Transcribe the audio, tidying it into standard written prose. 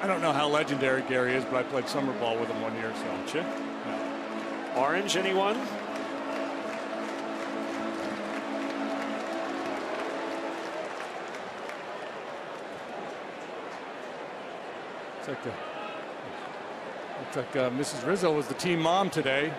I don't know how legendary Gary is, but I played summer ball with him one year. So yeah. Orange, anyone? It's like Mrs. Rizzo was the team mom today.